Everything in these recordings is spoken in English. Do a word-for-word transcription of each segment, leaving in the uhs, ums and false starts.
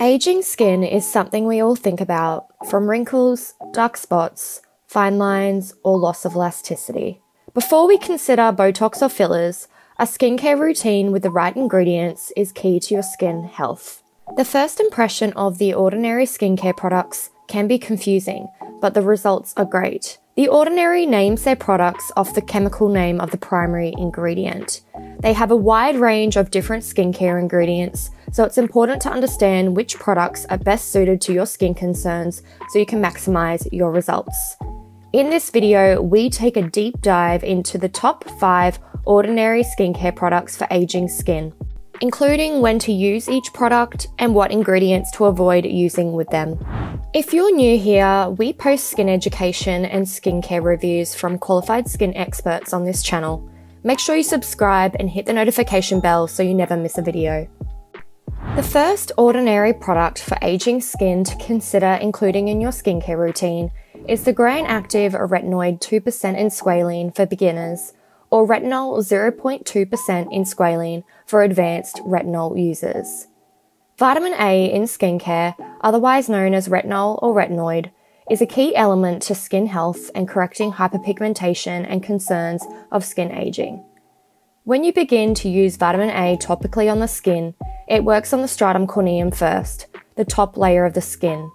Aging skin is something we all think about, from wrinkles, dark spots, fine lines, or loss of elasticity. Before we consider Botox or fillers, a skincare routine with the right ingredients is key to your skin health. The first impression of The Ordinary skincare products can be confusing, but the results are great. The Ordinary names their products off the chemical name of the primary ingredient. They have a wide range of different skincare ingredients, so it's important to understand which products are best suited to your skin concerns so you can maximize your results. In this video, we take a deep dive into the top five ordinary skincare products for aging skin, including when to use each product and what ingredients to avoid using with them. If you're new here, we post skin education and skincare reviews from qualified skin experts on this channel. Make sure you subscribe and hit the notification bell so you never miss a video. The first ordinary product for aging skin to consider including in your skincare routine is the Granactive Retinoid two percent in Squalene for beginners, or Retinol zero point two percent in Squalene for advanced retinol users. Vitamin A in skincare, otherwise known as retinol or retinoid, is a key element to skin health and correcting hyperpigmentation and concerns of skin aging. When you begin to use vitamin A topically on the skin, it works on the stratum corneum first, the top layer of the skin.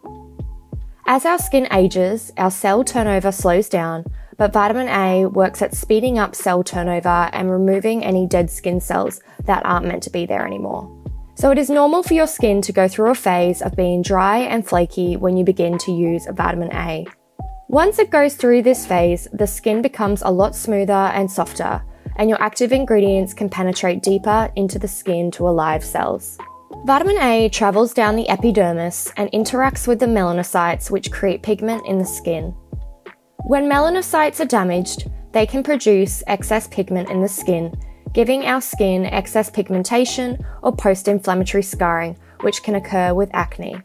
As our skin ages, our cell turnover slows down, but vitamin A works at speeding up cell turnover and removing any dead skin cells that aren't meant to be there anymore. So it is normal for your skin to go through a phase of being dry and flaky when you begin to use vitamin A. Once it goes through this phase, the skin becomes a lot smoother and softer, and your active ingredients can penetrate deeper into the skin to alive cells. Vitamin A travels down the epidermis and interacts with the melanocytes, which create pigment in the skin. When melanocytes are damaged, they can produce excess pigment in the skin, giving our skin excess pigmentation or post-inflammatory scarring, which can occur with acne.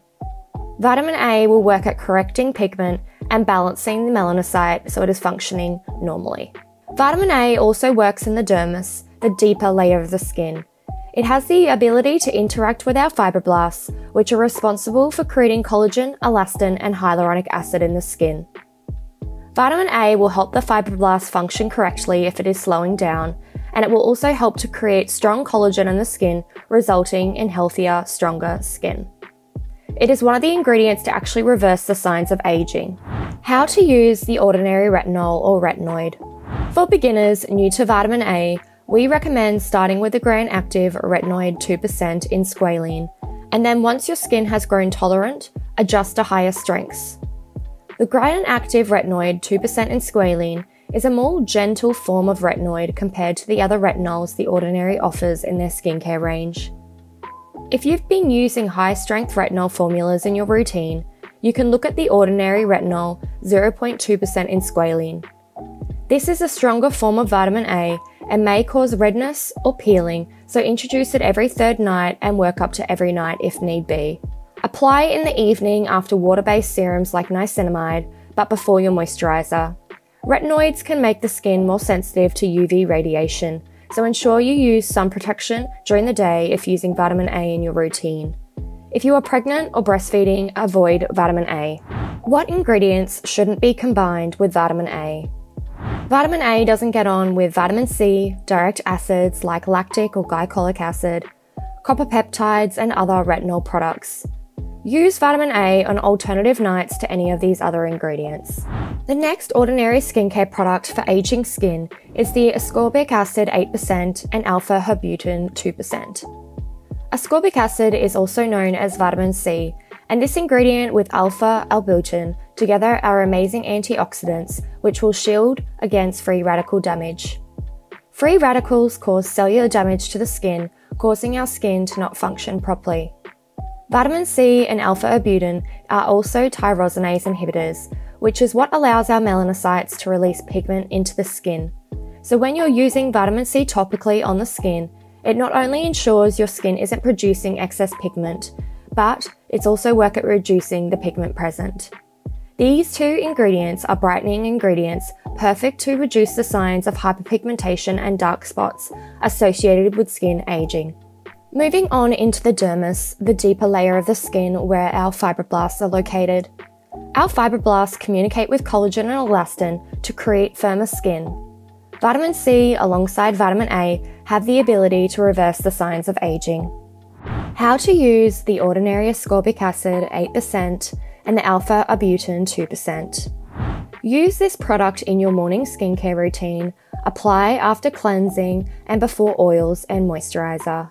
Vitamin A will work at correcting pigment and balancing the melanocyte so it is functioning normally. Vitamin A also works in the dermis, the deeper layer of the skin. It has the ability to interact with our fibroblasts, which are responsible for creating collagen, elastin, and hyaluronic acid in the skin. Vitamin A will help the fibroblasts function correctly if it is slowing down, and it will also help to create strong collagen in the skin, resulting in healthier, stronger skin. It is one of the ingredients to actually reverse the signs of aging. How to use the ordinary retinol or retinoid. For beginners new to vitamin A, we recommend starting with the Granactive Retinoid two percent in Squalene, and then once your skin has grown tolerant, adjust to higher strengths. The Granactive Retinoid two percent in Squalene is a more gentle form of retinoid compared to the other retinols The Ordinary offers in their skincare range. If you've been using high-strength retinol formulas in your routine, you can look at the Ordinary Retinol zero point two percent in Squalene. This is a stronger form of vitamin A and may cause redness or peeling, so introduce it every third night and work up to every night if need be. Apply in the evening after water-based serums like niacinamide, but before your moisturiser. Retinoids can make the skin more sensitive to U V radiation, so ensure you use sun protection during the day if using vitamin A in your routine. If you are pregnant or breastfeeding, avoid vitamin A. What ingredients shouldn't be combined with vitamin A? Vitamin A doesn't get on with vitamin C, direct acids like lactic or glycolic acid, copper peptides, and other retinol products. Use vitamin A on alternative nights to any of these other ingredients. The next ordinary skincare product for aging skin is the ascorbic acid eight percent and alpha arbutin two percent. Ascorbic acid is also known as vitamin C, and this ingredient with alpha arbutin together are amazing antioxidants which will shield against free radical damage. Free radicals cause cellular damage to the skin, causing our skin to not function properly. Vitamin C and alpha arbutin are also tyrosinase inhibitors, which is what allows our melanocytes to release pigment into the skin. So when you're using vitamin C topically on the skin, it not only ensures your skin isn't producing excess pigment, but it's also work at reducing the pigment present. These two ingredients are brightening ingredients, perfect to reduce the signs of hyperpigmentation and dark spots associated with skin aging. Moving on into the dermis, the deeper layer of the skin where our fibroblasts are located. Our fibroblasts communicate with collagen and elastin to create firmer skin. Vitamin C, alongside vitamin A, have the ability to reverse the signs of aging. How to use the ordinary ascorbic acid eight percent and the alpha arbutin two percent. Use this product in your morning skincare routine, apply after cleansing and before oils and moisturizer.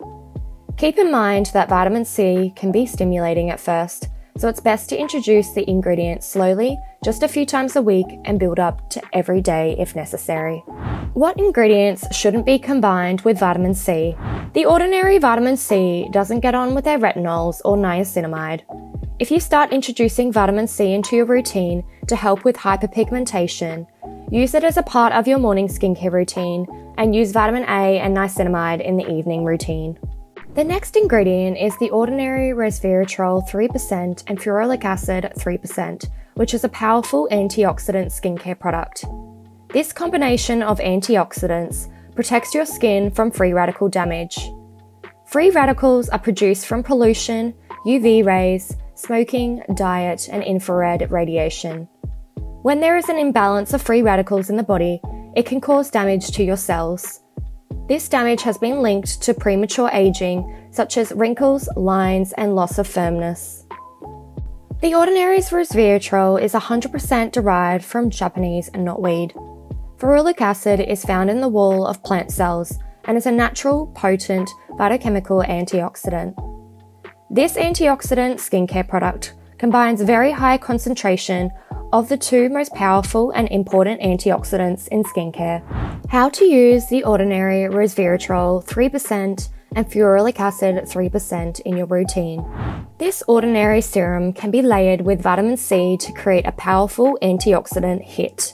Keep in mind that vitamin C can be stimulating at first, so it's best to introduce the ingredient slowly, just a few times a week, and build up to every day if necessary. What ingredients shouldn't be combined with vitamin C? The ordinary vitamin C doesn't get on with their retinols or niacinamide. If you start introducing vitamin C into your routine to help with hyperpigmentation, use it as a part of your morning skincare routine, and use vitamin A and niacinamide in the evening routine. The next ingredient is the ordinary resveratrol three percent and ferulic acid three percent, which is a powerful antioxidant skincare product. This combination of antioxidants protects your skin from free radical damage. Free radicals are produced from pollution, U V rays, smoking, diet, and infrared radiation. When there is an imbalance of free radicals in the body, it can cause damage to your cells. This damage has been linked to premature aging, such as wrinkles, lines, and loss of firmness. The Ordinary's resveratrol is one hundred percent derived from Japanese knotweed. Ferulic acid is found in the wall of plant cells and is a natural, potent, phytochemical antioxidant. This antioxidant skincare product combines very high concentration of the two most powerful and important antioxidants in skincare. How to use the ordinary resveratrol three percent and ferulic acid three percent in your routine. This ordinary serum can be layered with vitamin C to create a powerful antioxidant hit.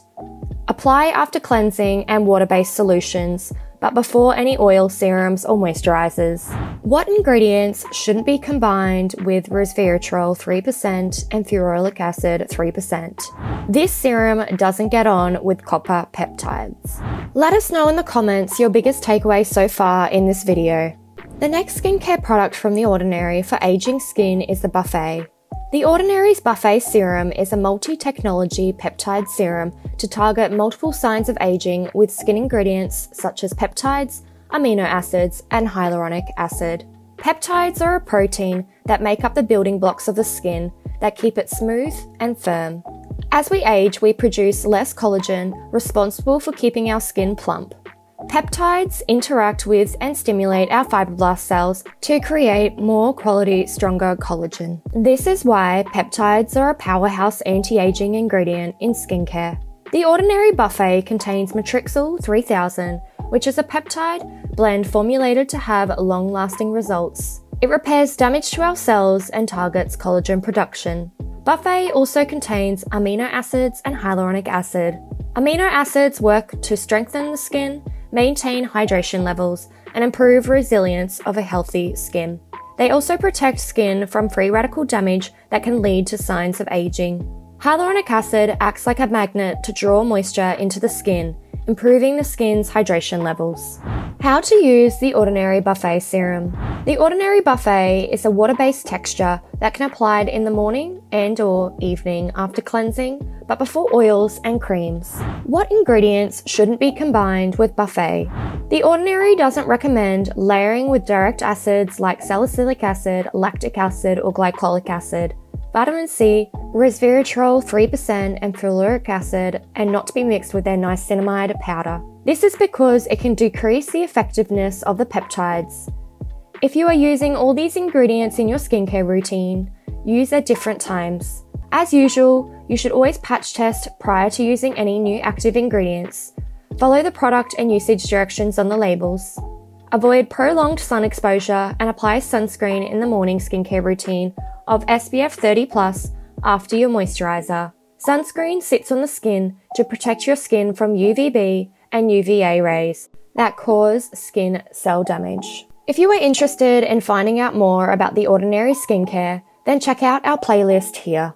Apply after cleansing and water-based solutions, but before any oil, serums, or moisturizers. What ingredients shouldn't be combined with resveratrol three percent and ferulic acid three percent? This serum doesn't get on with copper peptides. Let us know in the comments your biggest takeaway so far in this video. The next skincare product from The Ordinary for aging skin is the Buffet. The Ordinary's Buffet Serum is a multi-technology peptide serum to target multiple signs of aging with skin ingredients such as peptides, amino acids, and hyaluronic acid. Peptides are a protein that make up the building blocks of the skin that keep it smooth and firm. As we age, we produce less collagen, responsible for keeping our skin plump. Peptides interact with and stimulate our fibroblast cells to create more quality, stronger collagen. This is why peptides are a powerhouse anti-aging ingredient in skincare. The Ordinary Buffet contains Matrixyl three thousand, which is a peptide blend formulated to have long-lasting results. It repairs damage to our cells and targets collagen production. Buffet also contains amino acids and hyaluronic acid. Amino acids work to strengthen the skin, maintain hydration levels, and improve resilience of a healthy skin. They also protect skin from free radical damage that can lead to signs of aging. Hyaluronic acid acts like a magnet to draw moisture into the skin, improving the skin's hydration levels. How to use the Ordinary Buffet Serum. The Ordinary Buffet is a water-based texture that can be applied in the morning and or evening after cleansing, but before oils and creams. What ingredients shouldn't be combined with Buffet? The Ordinary doesn't recommend layering with direct acids like salicylic acid, lactic acid, or glycolic acid. Vitamin C, resveratrol three percent and ferulic acid are not to be mixed with their niacinamide powder. This is because it can decrease the effectiveness of the peptides. If you are using all these ingredients in your skincare routine, use at different times. As usual, you should always patch test prior to using any new active ingredients. Follow the product and usage directions on the labels. Avoid prolonged sun exposure and apply sunscreen in the morning skincare routine of S P F thirty plus after your moisturizer. Sunscreen sits on the skin to protect your skin from U V B and U V A rays that cause skin cell damage. If you are interested in finding out more about The Ordinary skincare, then check out our playlist here.